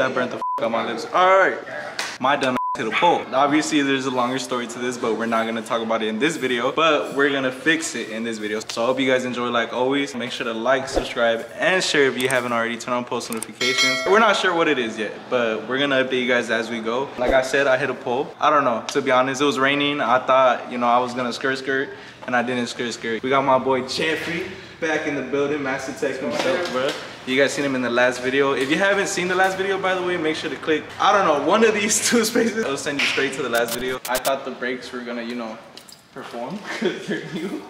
that burnt the f on my lips. Alright, my dumb hit a pole. Obviously there's a longer story to this, but we're not gonna talk about it in this video, but we're gonna fix it in this video. So I hope you guys enjoy. Like always, make sure to like, subscribe, and share if you haven't already. Turn on post notifications. We're not sure what it is yet, but we're gonna update you guys as we go. Like I said, I hit a pole. I don't know, to be honest, it was raining. I thought, you know, I was gonna skirt and I didn't skirt. We got my boy Jeffrey back in the building, Master Tech himself, bro. You guys seen him in the last video. If you haven't seen the last video, by the way, make sure to click, I don't know, one of these two spaces. It'll send you straight to the last video. I thought the breaks were gonna, you know, perform because they're new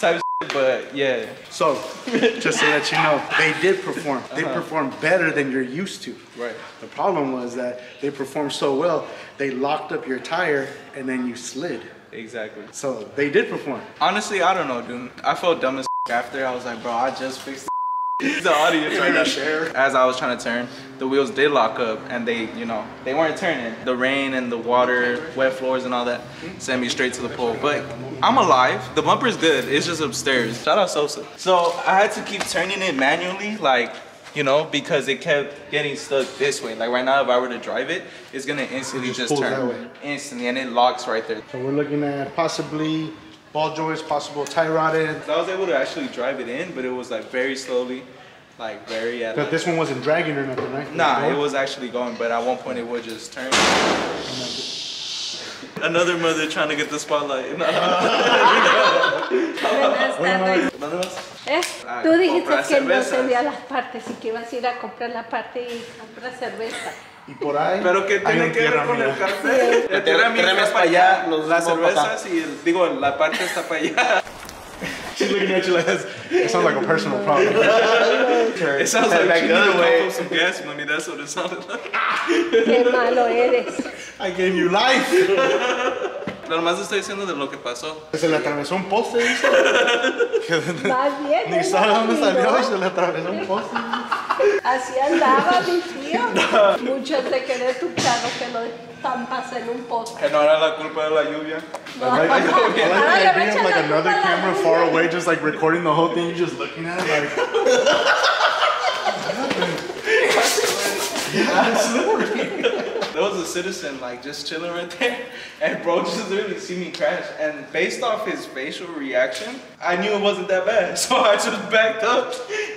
type shit, but yeah. So, just so that you know, they did perform. They performed better than you're used to. Right. The problem was that they performed so well, they locked up your tire and then you slid. Exactly. So, they did perform. Honestly, I don't know, dude. I felt dumb as after. I was like, bro, I just fixed the audience right there. As I was trying to turn, the wheels did lock up and they, you know, they weren't turning. The rain and the water, wet floors and all that sent me straight to the pole. But I'm alive. The bumper's good. It's just upstairs. Shout out Sosa. So I had to keep turning it manually, like, you know, because it kept getting stuck this way. Like right now, if I were to drive it, it's gonna instantly just turn that way. Instantly, and it locks right there. So we're looking at possibly ball joints, possible tie rotted. I was able to actually drive it in, but it was like very slowly, like very at. But this one wasn't dragging or nothing, right? Nah, it was actually going, but at one point it would just turn. Another mother trying to get the spotlight. Tú dijiste que no sabía las partes y que ibas a ir a comprar la parte y comprar cerveza. Y por ahí. Pero que tiene que ver con el café. La tierra es para allá, las cervezas y el, digo, la parte está para allá. She's looking at you like this. It sounds like a personal problem. It sounds like you need to pump up some gas money. That's what it sounded like. Qué malo eres. I gave you life. Lo más estoy diciendo de lo que pasó. Se le atravesó un poste, dice. Ni sabe dónde salió y se le atravesó un poste. Así andaba mi tío. Muchos de querer tu carro que lo estampas en un poste. Que no era la culpa de la lluvia. I like the idea of like another camera far away, just like recording the whole thing. You're just looking at it like. What happened? Yeah, there was a citizen like just chilling right there, and bro just literally see me crash, and based off his facial reaction, I knew it wasn't that bad, so I just backed up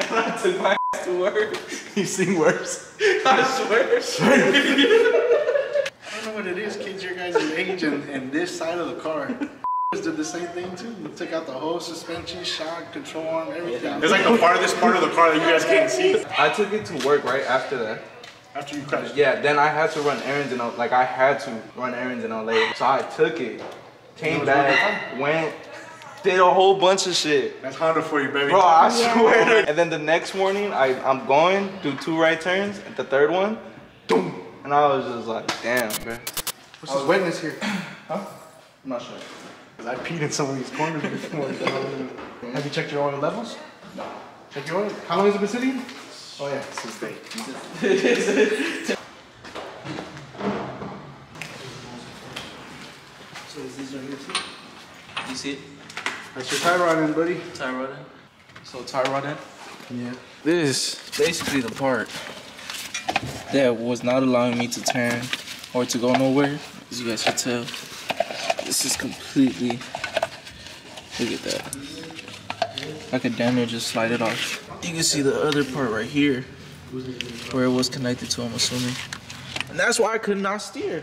and I took my ass to work. You seen worse? I swear. I don't know what it is, kids your guys' age and this side of the car. Did the same thing too. We took out the whole suspension, shock, control arm, everything. It's like the farthest part of the car that you guys can't see. I took it to work right after that. After you crashed? Yeah, then I had to run errands in LA. Like, I had to run errands in LA. So I took it, came back, went, did a whole bunch of shit. That's Honda for you, baby. Bro, I swear. And then the next morning, I'm going, do 2 right turns, at the third one, boom. And I was just like, damn, bro. What's this wetness here? Huh? I'm not sure. Because I peed in some of these corners before. Have you checked your oil levels? No. Check your oil? How long has it been sitting? Oh yeah, since day. So is this right here too? You see it? That's your tie rod in, buddy. Tie rod in. So tie rod in? Yeah. This is basically the part that was not allowing me to turn or to go nowhere. As you guys can tell, this is completely, look at that. I could damn near just slide it off. You can see the other part right here, where it was connected to, I'm assuming. And that's why I could not steer.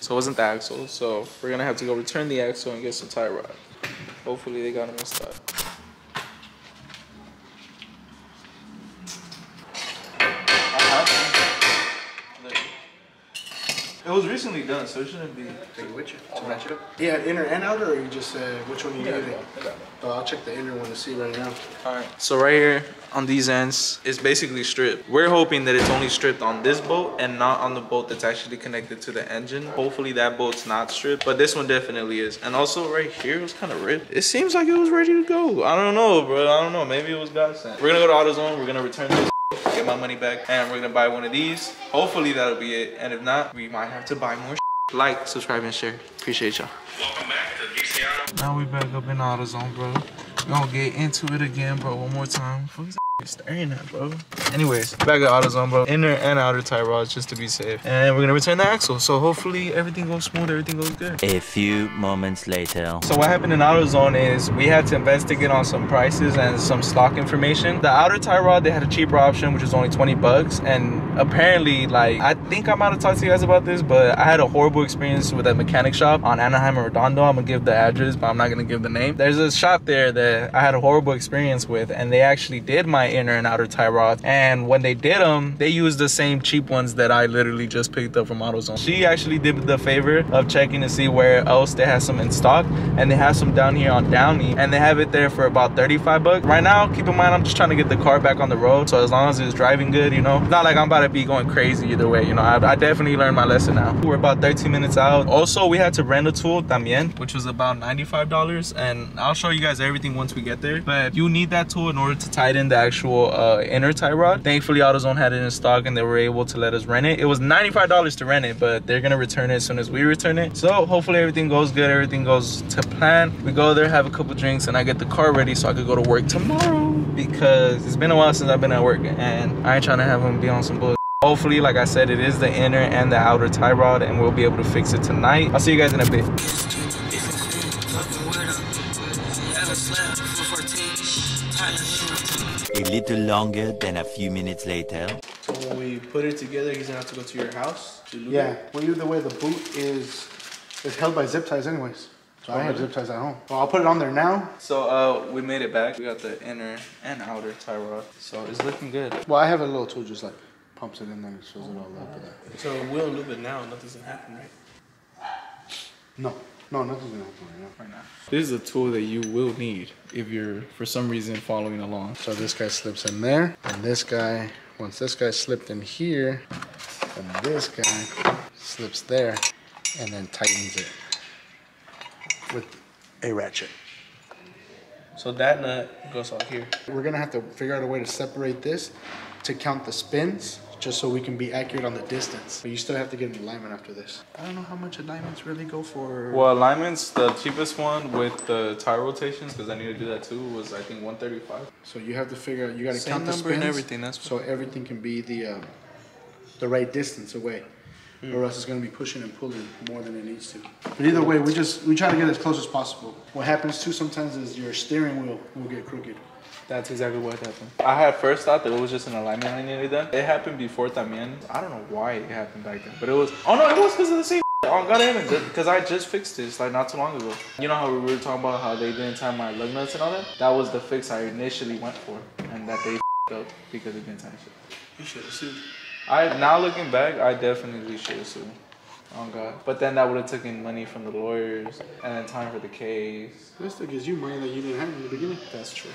So it wasn't the axle, so we're gonna have to go return the axle and get some tie rod. Hopefully they got them in stock. It was recently done, so it shouldn't be to match it up. He had inner and outer, or you just said which one you needed? Oh, I'll check the inner one to see right now. All right. So right here on these ends, it's basically stripped. We're hoping that it's only stripped on this bolt and not on the bolt that's actually connected to the engine. Hopefully that bolt's not stripped, but this one definitely is. And also right here, it was kind of ripped. It seems like it was ready to go. I don't know, bro. I don't know. Maybe it was God sent. We're gonna go to AutoZone. We're gonna return this. Get my money back, and we're gonna buy one of these. Hopefully that'll be it, and if not, we might have to buy more. Like, subscribe, and share. Appreciate y'all. Welcome back to VCR. Now we back up in AutoZone, bro. We're gonna get into it again, bro, one more time. What is that staring at, bro? Anyways, back at AutoZone, bro. Inner and outer tie rods, just to be safe. And we're gonna return the axle. So hopefully everything goes smooth, everything goes good. A few moments later. So what happened in AutoZone is we had to investigate on some prices and some stock information. The outer tie rod, they had a cheaper option, which was only 20 bucks. And apparently, like, I think I might have talked to you guys about this, but I had a horrible experience with a mechanic shop on Anaheim and Redondo. I'm gonna give the address, but I'm not gonna give the name. There's a shop there that I had a horrible experience with, and they actually did my inner and outer tie rods. And when they did them, they used the same cheap ones that I literally just picked up from AutoZone. She actually did the favor of checking to see where else they have some in stock, and they have some down here on Downey, and they have it there for about 35 bucks. Right now, keep in mind, I'm just trying to get the car back on the road, so as long as it's driving good, you know, it's not like I'm about to be going crazy either way, you know. I definitely learned my lesson now. We're about 13 minutes out. Also, we had to rent a tool, también, which was about $95, and I'll show you guys everything once we get there, but you need that tool in order to tighten the actual inner tie rod. Thankfully, AutoZone had it in stock and they were able to let us rent it. It was $95 to rent it, but they're gonna return it as soon as we return it. So hopefully everything goes good, everything goes to plan. We go there, have a couple drinks, and I get the car ready so I could go to work tomorrow, because it's been a while since I've been at work and I ain't trying to have them be on some bullshit. Hopefully, like I said, it is the inner and the outer tie rod, and we'll be able to fix it tonight. I'll see you guys in a bit. A little longer than a few minutes later. So when we put it together, he's gonna have to go to your house to lube it? Well, either way, the boot is held by zip ties anyways. So I don't have zip ties at home. Well, I'll put it on there now. So we made it back. We got the inner and outer tie rod. So it's looking good. Well, I have a little tool just like pumps it in there and shows it all up. So we'll lube it now and nothing's gonna happen, right? No. No, nothing's gonna happen right now. This is a tool that you will need if you're, for some reason, following along. So this guy slips in there, and this guy, once this guy slipped in here, and this guy slips there, and then tightens it with a ratchet. So that nut goes out here. We're gonna have to figure out a way to separate this to count the spins, just so we can be accurate on the distance. But you still have to get an alignment after this. I don't know how much alignments really go for. Well, alignments, the cheapest one with the tire rotations, because I need to do that too, was I think 135. So you have to figure out, you got to count the spins and everything, that's so everything can be the right distance away. Mm. Or else it's going to be pushing and pulling more than it needs to. But either way, we try to get as close as possible. What happens too sometimes is your steering wheel will get crooked. That's exactly what happened. I had first thought that it was just an alignment I needed done. It happened before también. I don't know why it happened back then, but it was, oh no, it was because of the same. Oh God, because I just fixed this like not too long ago. You know how we were talking about how they didn't time my lug nuts and all that? That was the fix I initially went for, and that they up because it didn't time shit. You should have sued. Now looking back, I definitely should have sued. Oh God. But then that would have taken money from the lawyers and then time for the case. This gives you money that you didn't have in the beginning. That's true.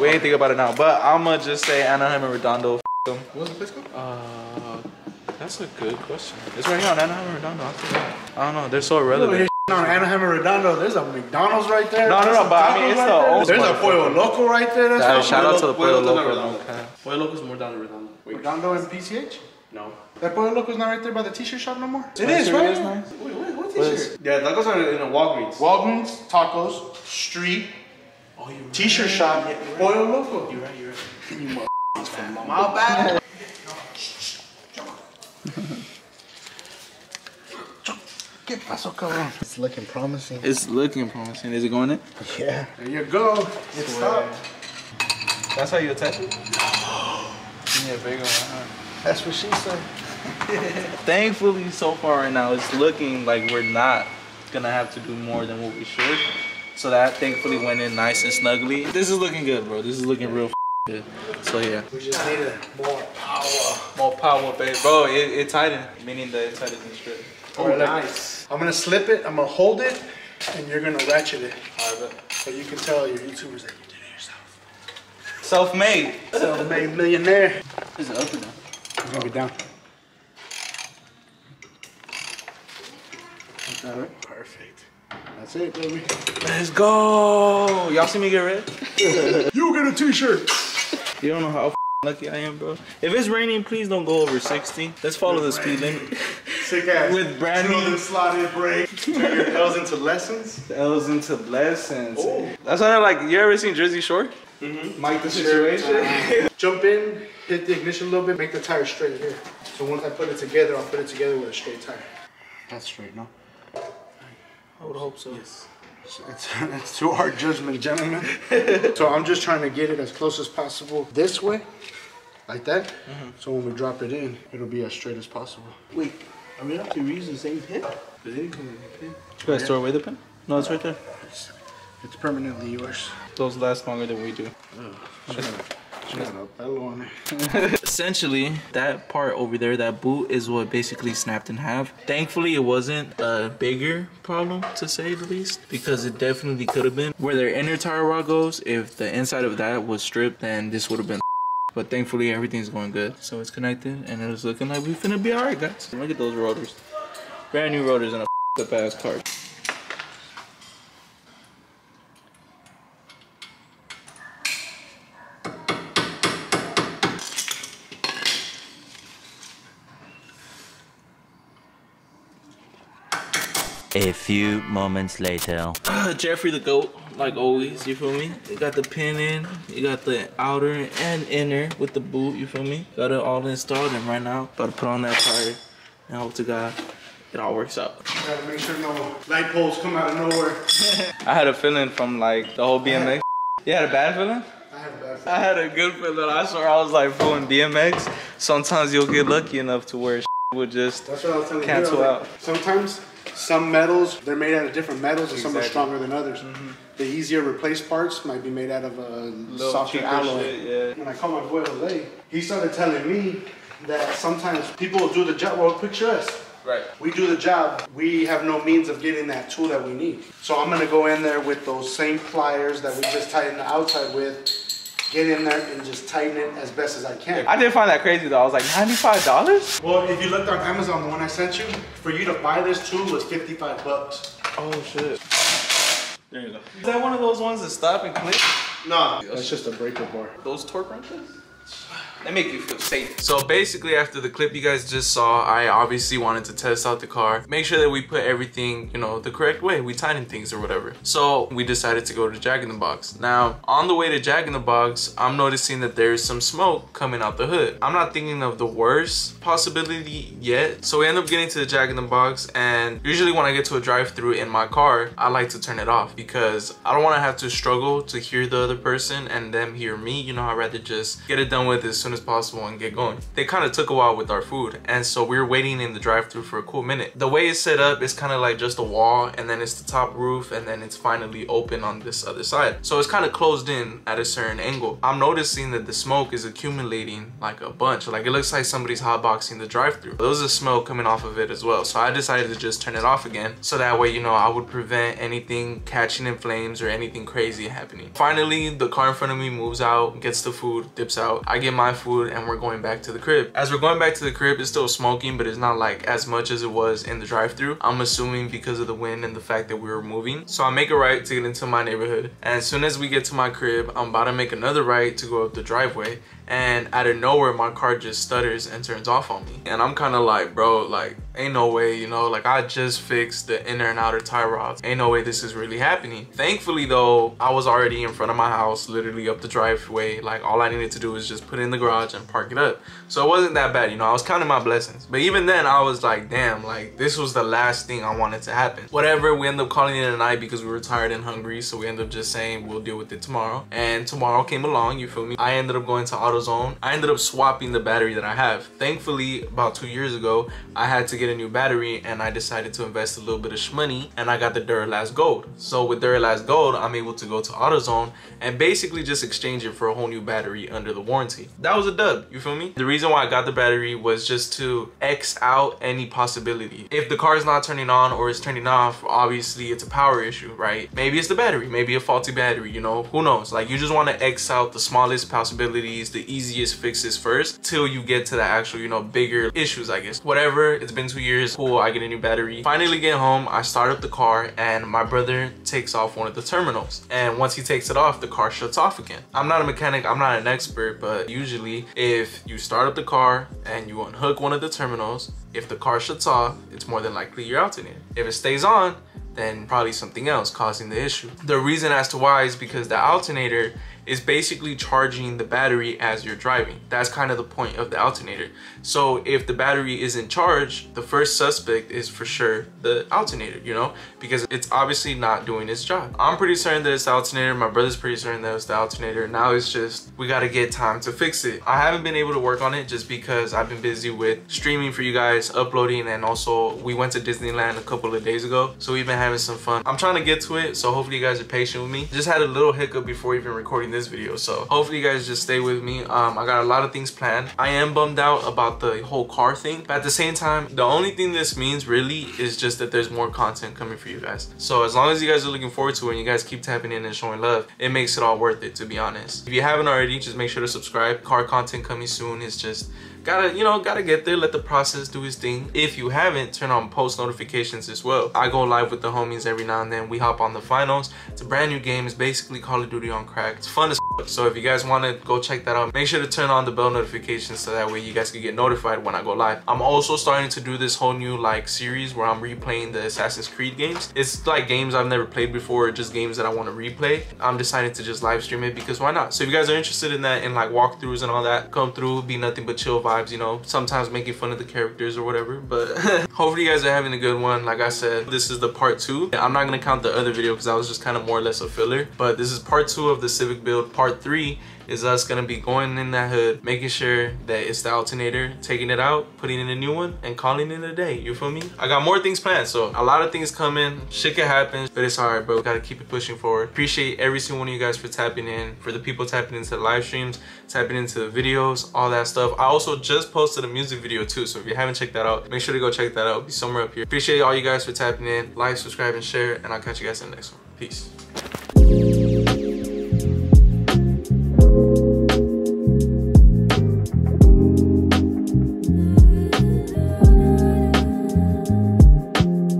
We ain't think about it now, but I'ma just say Anaheim and Redondo. Them. What was the place called? That's a good question. It's right here on Anaheim and Redondo. I don't know. They're so irrelevant. You know, on Anaheim and Redondo, there's a McDonald's right there. No, but I mean, it's the old. There's a Pollo Loco right there. That's shout out to the Pollo Loco. Pollo Loco's more down to Redondo. Wait, Redondo and PCH? No. That Pollo Loco's not right there by the t-shirt shop no more. It is, right? Nice. Wait, what t-shirt? Yeah, that goes in a Walgreens. Walgreens, tacos, street. Oh, right. T-shirt shop, yeah, Pollo Loco. You're right. You motherfuckers from my bad. ¿Qué pasó, cabrón? It's looking promising. Is it going in? Yeah. There you go. It's up. That's how you attach it? You need a big one, huh? That's what she said. Thankfully, so far right now, it's looking like we're not gonna have to do more than what we should. So that thankfully went in nice and snugly. This is looking good, bro. This is looking real good. So yeah. We just needed more power. More power, babe. Bro, it tightened. Meaning that it tightened the strip. Oh, nice. I'm gonna slip it, I'm gonna hold it, and you're gonna ratchet it. All right, so you can tell your YouTubers that you did it yourself. Self-made. Self-made millionaire. Is it up or down? It's gonna be down. Is that right? Perfect. That's it, baby. Let's go. Y'all see me get red? You get a t-shirt. You don't know how lucky I am, bro. If it's raining, please don't go over 60. Let's follow the speed limit. Sick ass. With Brandy. Children slotted break. Turn your L's into lessons. L's into blessings. Ooh. That's why I'm like, you ever seen Jersey Shore? Mm-hmm. Mike the Situation. Jump in, hit the ignition a little bit, make the tire straight here. So once I put it together, I'll put it together with a straight tire. That's straight, no? I would hope so. Yes. It's to our judgment, gentlemen. So I'm just trying to get it as close as possible this way, like that. Mm-hmm. So when we drop it in, it'll be as straight as possible. Wait, are we not going to use the same pin? Did they come with the pin? Should I throw away the pin? No, it's right there. It's permanently yours. Those last longer than we do. Essentially, that part over there, that boot, is what basically snapped in half. Thankfully, it wasn't a bigger problem, to say the least, because it definitely could have been. Where their inner tire rod goes, if the inside of that was stripped, then this would have been. But thankfully, everything's going good. So it's connected, and it's looking like we're finna be alright, guys. Look at those rotors. Brand new rotors in a f***ed up ass car. A few moments later. Jeffrey the GOAT, like always, you feel me? You got the pin in, you got the outer and inner with the boot, you feel me? Got it all installed and right now, about to put on that tire and hope to God it all works out. Gotta make sure no light poles come out of nowhere. I had a feeling from like the whole BMX. You had a bad feeling? I had a bad feeling. I had a good feeling. I swear I was like, fooling BMX. Sometimes you'll get lucky enough to where would just cancel out. Sometimes some metals, they're made out of different metals and some are stronger than others. Mm-hmm. The easier replaced parts might be made out of a softer alloy. Shit, yeah. When I called my boy Jose, he started telling me that sometimes people will do the job, well picture us. Right. We do the job, we have no means of getting that tool that we need. So I'm gonna go in there with those same pliers that we just tightened the outside with, get in there and just tighten it as best as I can. I did find that crazy though. I was like, $95? Well, if you looked on Amazon, the one I sent you, for you to buy this tool was 55 bucks. Oh shit. There you go. Is that one of those ones that stop and click? Nah. That's just a breaker bar. Those torque wrenches? They make you feel safe. So basically after the clip you guys just saw, I obviously wanted to test out the car, make sure that we put everything, you know, the correct way, we tighten things or whatever. So we decided to go to Jack in the Box. Now on the way to Jack in the Box, I'm noticing that there's some smoke coming out the hood. I'm not thinking of the worst possibility yet. So we end up getting to the Jack in the Box, and usually when I get to a drive-thru in my car, I like to turn it off because I don't want to have to struggle to hear the other person and them hear me. You know, I'd rather just get it done with as soon as possible and get going. They kind of took a while with our food, and so we were waiting in the drive-thru for a cool minute. The way it's set up is kind of like just a wall, and then it's the top roof, and then it's finally open on this other side. So it's kind of closed in at a certain angle. I'm noticing that the smoke is accumulating like a bunch. Like it looks like somebody's hotboxing the drive-thru. There was a smoke coming off of it as well. So I decided to just turn it off again. So that way, you know, I would prevent anything catching in flames or anything crazy happening. Finally, the car in front of me moves out, gets the food, dips out. I get my food and we're going back to the crib. As we're going back to the crib, it's still smoking, but it's not like as much as it was in the drive-thru. I'm assuming because of the wind and the fact that we were moving. So I make a right to get into my neighborhood. And as soon as we get to my crib, I'm about to make another right to go up the driveway. And out of nowhere, my car just stutters and turns off on me. And I'm kind of like, bro, like, ain't no way, you know, like I just fixed the inner and outer tie rods. Ain't no way this is really happening. Thankfully though, I was already in front of my house, literally up the driveway. Like all I needed to do was just put it in the garage and park it up. So it wasn't that bad, you know, I was counting my blessings. But even then I was like, damn, like this was the last thing I wanted to happen. Whatever, we end up calling it a night because we were tired and hungry. So we end up just saying, we'll deal with it tomorrow. And tomorrow came along, you feel me? I ended up going to AutoZone. I ended up swapping the battery that I have. Thankfully, about 2 years ago, I had to get a new battery and I decided to invest a little bit of shmoney and I got the Dura Last Gold. So with Dura Last Gold, I'm able to go to AutoZone and basically just exchange it for a whole new battery under the warranty. That was a dub, you feel me? The reason why I got the battery was just to X out any possibility. If the car is not turning on or it's turning off, obviously it's a power issue, right? Maybe it's the battery, maybe a faulty battery, you know, who knows? Like you just want to X out the smallest possibilities, the easiest fixes first till you get to the actual, you know, bigger issues, I guess. Whatever, it's been 2 years, cool, I get a new battery. Finally get home, I start up the car and my brother takes off one of the terminals. And once he takes it off, the car shuts off again. I'm not a mechanic, I'm not an expert, but usually if you start up the car and you unhook one of the terminals, If the car shuts off, it's more than likely your alternator. If it stays on, then probably something else causing the issue. The reason as to why is because the alternator is basically charging the battery as you're driving. That's kind of the point of the alternator. So if the battery isn't charged, the first suspect is for sure the alternator, you know, because it's obviously not doing its job. I'm pretty certain that it's the alternator. My brother's pretty certain that it's the alternator. Now it's just, we gotta get time to fix it. I haven't been able to work on it just because I've been busy with streaming for you guys, uploading, and also we went to Disneyland a couple of days ago. So we've been having some fun. I'm trying to get to it, so hopefully you guys are patient with me. Just had a little hiccup before even recording this video, so hopefully you guys just stay with me. I got a lot of things planned. I am bummed out about the whole car thing, but at the same time, the only thing this means really is just that there's more content coming for you guys. So as long as you guys are looking forward to it and you guys keep tapping in and showing love, it makes it all worth it, to be honest. If you haven't already, just make sure to subscribe. Car content coming soon. It's just gotta get there, let the process do its thing. If you haven't, turn on post notifications as well. I go live with the homies every now and then. We hop on the finals. It's a brand new game. It's basically Call of Duty on crack. It's fun as f***. So if you guys want to go check that out, make sure to turn on the bell notifications so that way you guys can get notified when I go live. I'm also starting to do this whole new like series where I'm replaying the Assassin's Creed games. It's like games I've never played before, or just games that I want to replay. I'm deciding to just live stream it because why not? So if you guys are interested in that and like walkthroughs and all that, come through, be nothing but chill vibes, you know, sometimes making fun of the characters or whatever, but hopefully you guys are having a good one. Like I said, this is the part 2. I'm not going to count the other video because that was just kind of more or less a filler, but this is part 2 of the Civic build. Part 3 is us gonna be going in that hood, making sure that it's the alternator, taking it out, putting in a new one, and calling it a day. You feel me? I got more things planned, so a lot of things coming. Shit can happen, but it's all right, bro. We gotta keep it pushing forward. Appreciate every single one of you guys for tapping in, for the people tapping into the live streams, tapping into the videos, all that stuff. I also just posted a music video too, so if you haven't checked that out, make sure to go check that out. It'll be somewhere up here. Appreciate all you guys for tapping in. Like, subscribe, and share, and I'll catch you guys in the next one. Peace.